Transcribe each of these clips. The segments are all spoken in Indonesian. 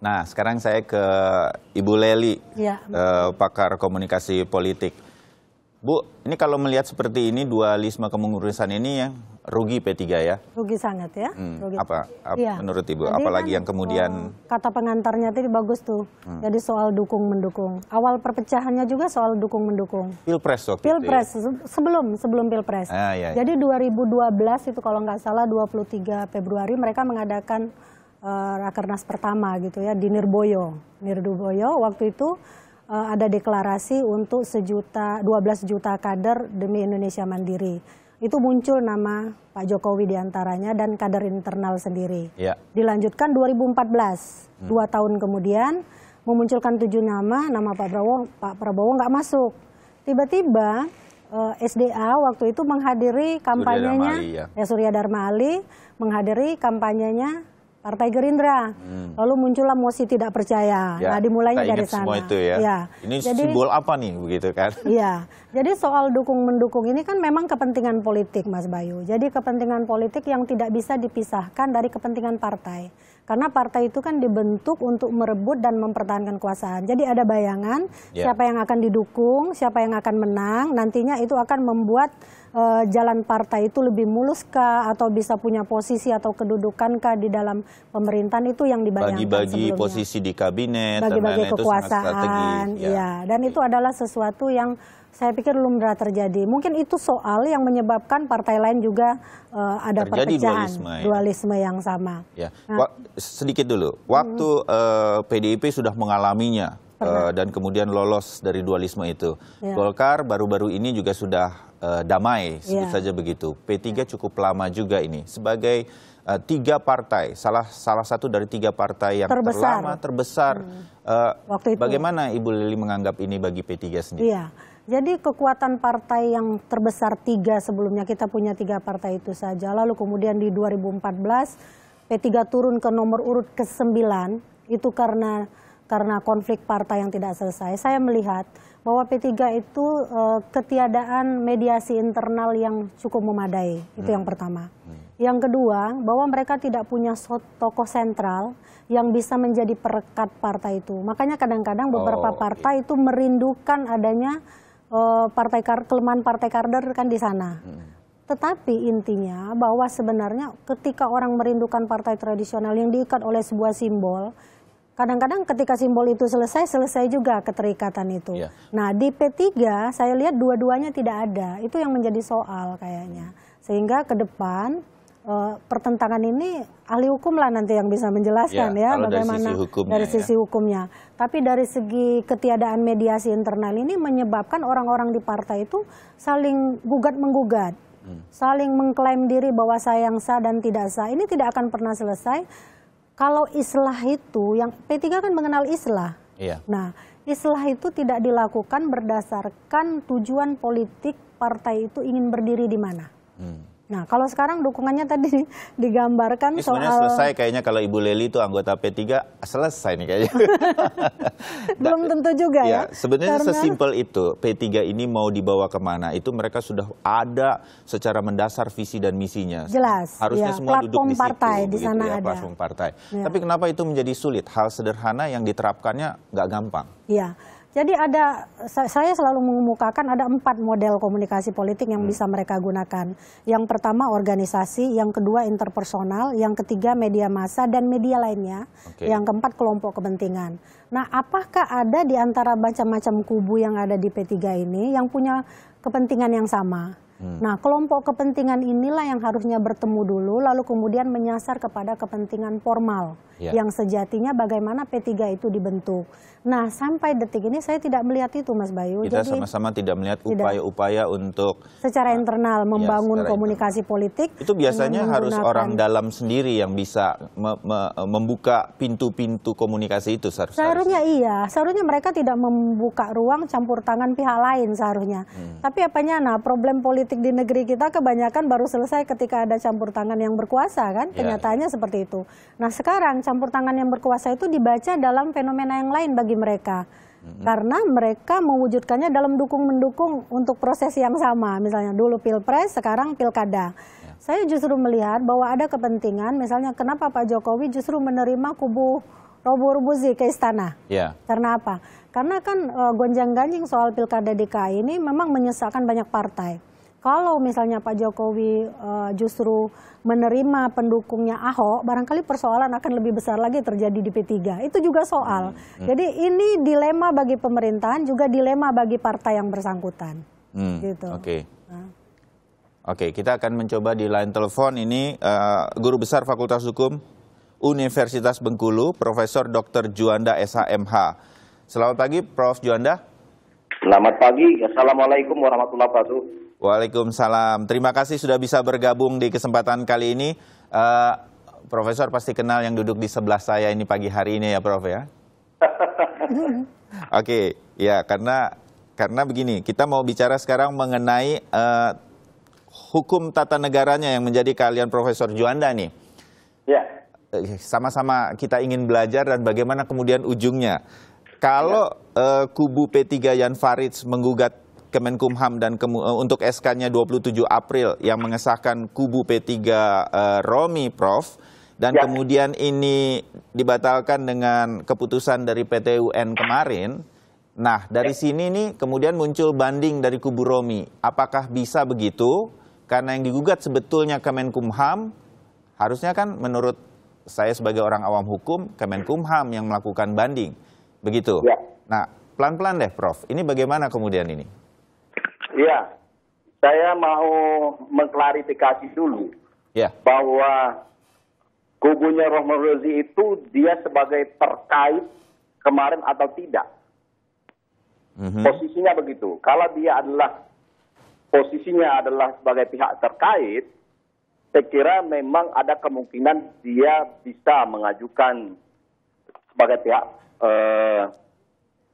Nah, sekarang saya ke Ibu Leli, ya, pakar komunikasi politik. Bu, ini kalau melihat seperti ini, dualisme kemengurusan ini yang rugi P3 ya? Rugi sangat ya. Rugi. Apa ya, menurut Ibu? Jadi apalagi kan, yang kemudian... Kata pengantarnya tadi bagus tuh. Jadi soal dukung-mendukung. Awal perpecahannya juga soal dukung-mendukung. Pilpres waktu itu ya? Sebelum Pilpres. Ah, ya, ya. Jadi 2012 itu kalau nggak salah 23 Februari mereka mengadakan... Rakernas pertama gitu ya di Nirboyo. Waktu itu ada deklarasi untuk 12 juta kader demi Indonesia Mandiri. Itu muncul nama Pak Jokowi diantaranya dan kader internal sendiri. Ya. Dilanjutkan 2014, 2 tahun kemudian memunculkan 7 nama, nama Pak Prabowo nggak masuk. Tiba-tiba SDA waktu itu menghadiri kampanyenya Surya Darma Ali menghadiri kampanyenya Partai Gerindra, lalu muncullah mosi tidak percaya. Ya, nah, dimulainya dari sana. Semua itu ya. Ya. Ini jadi, simbol apa nih, begitu kan? Iya. Jadi soal dukung mendukung ini kan memang kepentingan politik, Mas Bayu. Jadi kepentingan politik yang tidak bisa dipisahkan dari kepentingan partai. Karena partai itu kan dibentuk untuk merebut dan mempertahankan kekuasaan. Jadi ada bayangan siapa yang akan didukung, siapa yang akan menang. Nantinya itu akan membuat jalan partai itu lebih muluskah atau bisa punya posisi atau kedudukankah di dalam pemerintahan itu yang dibayangkan bagi-bagi posisi di kabinet, bagi-bagi kekuasaan, itu ya. Dan itu adalah sesuatu yang saya pikir lumrah terjadi. Mungkin itu soal yang menyebabkan partai lain juga ada terjadi perpecahan, dualisme yang sama. Ya. Nah, sedikit dulu, waktu PDIP sudah mengalaminya. Dan kemudian lolos dari dualisme itu. Ya. Golkar baru-baru ini juga sudah damai, sebut saja begitu. P3 cukup lama juga ini. Sebagai 3 partai, salah satu dari 3 partai yang terlama, terbesar. Waktu itu. Bagaimana Ibu Lili menganggap ini bagi P3 sendiri? Iya. Jadi kekuatan partai yang terbesar 3 sebelumnya, kita punya 3 partai itu saja. Lalu kemudian di 2014, P3 turun ke nomor urut ke-9, itu karena konflik partai yang tidak selesai. Saya melihat bahwa P3 itu ketiadaan mediasi internal yang cukup memadai. Itu yang pertama. Yang kedua, bahwa mereka tidak punya tokoh sentral yang bisa menjadi perekat partai itu. Makanya kadang-kadang beberapa partai itu merindukan adanya kelemahan partai kader kan di sana. Tetapi intinya bahwa sebenarnya ketika orang merindukan partai tradisional yang diikat oleh sebuah simbol, kadang-kadang ketika simbol itu selesai juga keterikatan itu. Ya. Nah di P3 saya lihat dua-duanya tidak ada, itu yang menjadi soal kayaknya. Sehingga ke depan pertentangan ini ahli hukum lah nanti yang bisa menjelaskan ya bagaimana dari sisi hukumnya. Tapi dari segi ketiadaan mediasi internal ini menyebabkan orang-orang di partai itu saling gugat-menggugat. Saling mengklaim diri bahwa saya yang sah dan tidak sah, ini tidak akan pernah selesai. Kalau islah itu, yang P3 kan mengenal islah. Iya. Nah, islah itu tidak dilakukan berdasarkan tujuan politik partai itu ingin berdiri di mana. Nah, kalau sekarang dukungannya tadi digambarkan sebenarnya soal... selesai kayaknya kalau Ibu Leli itu anggota P3, selesai nih kayaknya. Belum tentu juga ya. Sebenarnya sesimpel itu, P3 ini mau dibawa kemana, itu mereka sudah ada secara mendasar visi dan misinya. Jelas. Harusnya semua duduk di situ. Platform partai. Ya. Tapi kenapa itu menjadi sulit? Hal sederhana yang diterapkannya nggak gampang. Iya. Jadi ada, saya selalu mengemukakan ada 4 model komunikasi politik yang bisa mereka gunakan. Yang pertama organisasi, yang kedua interpersonal, yang ketiga media massa dan media lainnya, yang keempat kelompok kepentingan. Nah, apakah ada di antara macam-macam kubu yang ada di P3 ini yang punya kepentingan yang sama? Nah, kelompok kepentingan inilah yang harusnya bertemu dulu, lalu kemudian menyasar kepada kepentingan formal yang sejatinya bagaimana P3 itu dibentuk. Nah, sampai detik ini saya tidak melihat itu, Mas Bayu. Kita sama-sama tidak melihat upaya-upaya untuk secara internal membangun komunikasi politik. Itu biasanya harus orang dalam sendiri yang bisa membuka pintu-pintu komunikasi itu seharusnya. Iya, seharusnya mereka tidak membuka ruang campur tangan pihak lain seharusnya. Tapi apanya, nah problem politik di negeri kita kebanyakan baru selesai ketika ada campur tangan yang berkuasa kan, kenyataannya seperti itu. Nah sekarang campur tangan yang berkuasa itu dibaca dalam fenomena yang lain bagi mereka. Karena mereka mewujudkannya dalam dukung-mendukung untuk proses yang sama. Misalnya dulu Pilpres, sekarang Pilkada. Saya justru melihat bahwa ada kepentingan, misalnya kenapa Pak Jokowi justru menerima kubu Robur Buzi ke istana. Ya. Karena apa? Karena kan gonjang-ganjing soal Pilkada DKI ini memang menyusahkan banyak partai. Kalau misalnya Pak Jokowi justru menerima pendukungnya Ahok, barangkali persoalan akan lebih besar lagi terjadi di P3. Itu juga soal. Jadi ini dilema bagi pemerintahan, juga dilema bagi partai yang bersangkutan. Gitu. Oke. Oke, kita akan mencoba di line telepon ini Guru Besar Fakultas Hukum Universitas Bengkulu, Profesor Dr. Juanda S.H.M.H. Selamat pagi, Prof. Juanda. Selamat pagi. Assalamualaikum warahmatullahi wabarakatuh. Waalaikumsalam. Terima kasih sudah bisa bergabung di kesempatan kali ini. Profesor pasti kenal yang duduk di sebelah saya ini pagi hari ini ya, Prof ya. Oke, ya karena begini, kita mau bicara sekarang mengenai hukum tata negaranya yang menjadi keahlian Profesor Juanda nih. Ya. Sama-sama kita ingin belajar dan bagaimana kemudian ujungnya. Kalau ya. Kubu P3 Djan Faridz menggugat Kemenkumham dan untuk SK-nya 27 April yang mengesahkan kubu P3 Romi, Prof. Dan ya. Kemudian ini dibatalkan dengan keputusan dari PTUN kemarin. Nah, dari ya. Sini nih kemudian muncul banding dari kubu Romi. Apakah bisa begitu? Karena yang digugat sebetulnya Kemenkumham, harusnya kan menurut saya sebagai orang awam hukum, Kemenkumham yang melakukan banding. Begitu. Ya. Nah, pelan-pelan deh, Prof. Ini bagaimana kemudian ini? Ya, saya mau mengklarifikasi dulu ya. Bahwa kubunya Romahurmuziy itu dia sebagai terkait kemarin atau tidak. Posisinya begitu. Kalau dia adalah posisinya adalah sebagai pihak terkait, saya kira memang ada kemungkinan dia bisa mengajukan sebagai pihak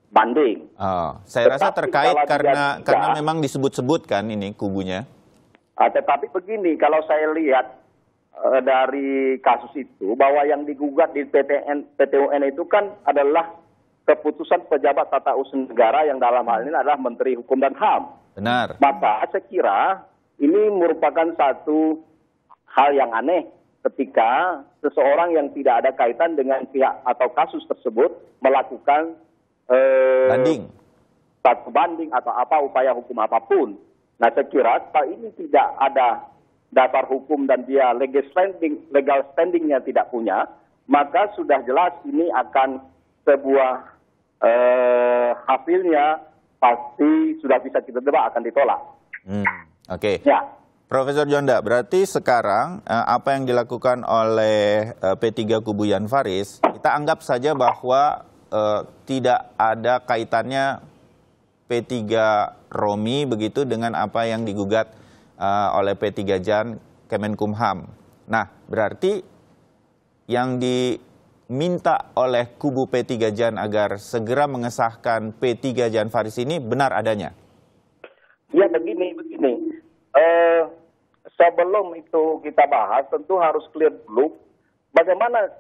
banding. Oh, saya tetapi rasa terkait karena memang disebut-sebut kan ini kubunya. Tetapi begini, kalau saya lihat dari kasus itu bahwa yang digugat di PTUN itu kan adalah keputusan pejabat tata usaha negara yang dalam hal ini adalah Menteri Hukum dan HAM. Benar. Maka saya kira ini merupakan satu hal yang aneh ketika seseorang yang tidak ada kaitan dengan pihak atau kasus tersebut melakukan banding, satu banding atau apa upaya hukum apapun. Nah, saya kira kalau ini tidak ada dasar hukum dan dia legal standingnya tidak punya, maka sudah jelas ini akan sebuah hasilnya pasti sudah bisa kita debat akan ditolak. Oke. Ya. Profesor Juanda, berarti sekarang apa yang dilakukan oleh P3 kubu Djan Faridz, kita anggap saja bahwa tidak ada kaitannya P3 Romi begitu dengan apa yang digugat oleh P3 Djan Kemenkumham. Nah, berarti yang diminta oleh kubu P3 Djan agar segera mengesahkan P3 Djan Faridz ini benar adanya? Ya, begini. Sebelum itu kita bahas, tentu harus clear dulu bagaimana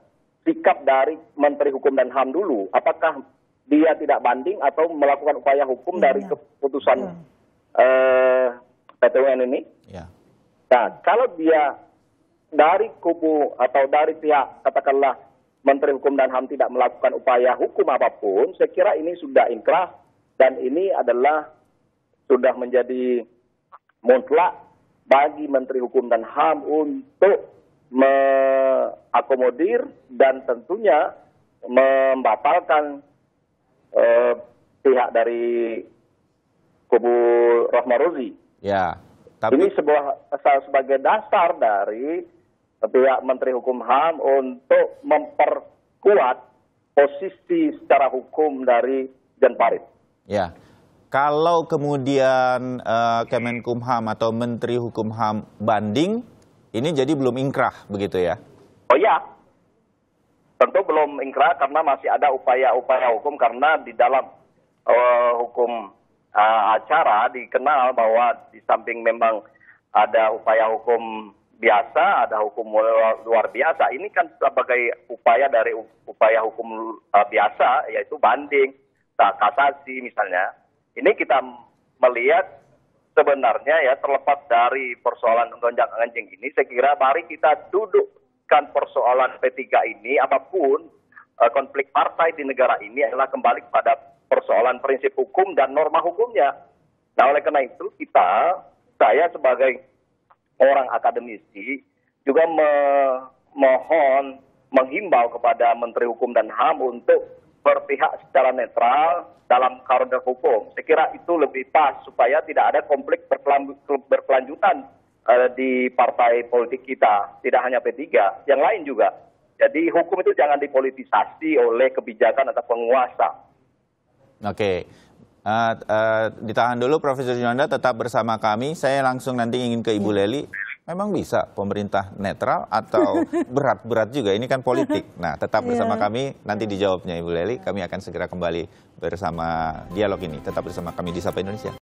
sikap dari Menteri Hukum dan HAM dulu, apakah dia tidak banding atau melakukan upaya hukum dari keputusan PTUN ini? Ya. Nah, kalau dia dari kubu atau dari pihak katakanlah Menteri Hukum dan HAM tidak melakukan upaya hukum apapun, saya kira ini sudah inkrah dan ini adalah sudah menjadi mutlak bagi Menteri Hukum dan HAM untuk mengakomodir dan tentunya membatalkan pihak dari kubu Romahurmuziy. Ya, tapi ini sebagai dasar dari pihak Menteri Hukum HAM untuk memperkuat posisi secara hukum dari Djan Faridz. Ya. Kalau kemudian Kemenkumham atau Menteri Hukum HAM banding, ini jadi belum ingkrah begitu ya? Oh ya, tentu belum ingkrah karena masih ada upaya-upaya hukum karena di dalam hukum acara dikenal bahwa di samping memang ada upaya hukum biasa, ada hukum luar biasa. Ini kan sebagai upaya dari upaya hukum biasa yaitu banding, kasasi misalnya. Ini kita melihat sebenarnya ya terlepas dari persoalan gonjang-ganjing ini, saya kira mari kita dudukkan persoalan P3 ini apapun konflik partai di negara ini adalah kembali kepada persoalan prinsip hukum dan norma hukumnya. Nah, oleh karena itu saya sebagai orang akademisi juga memohon, menghimbau kepada Menteri Hukum dan HAM untuk berpihak secara netral dalam koridor hukum. Saya kira itu lebih pas supaya tidak ada konflik berkelanjutan di partai politik kita, tidak hanya P3, yang lain juga. Jadi hukum itu jangan dipolitisasi oleh kebijakan atau penguasa. Oke, ditahan dulu Profesor Juanda, tetap bersama kami. Saya langsung nanti ingin ke Ibu Leli. Memang bisa pemerintah netral atau berat-berat juga, ini kan politik. Nah, tetap bersama kami, nanti dijawabnya Ibu Leli. Kami akan segera kembali bersama dialog ini. Tetap bersama kami di Sapa Indonesia.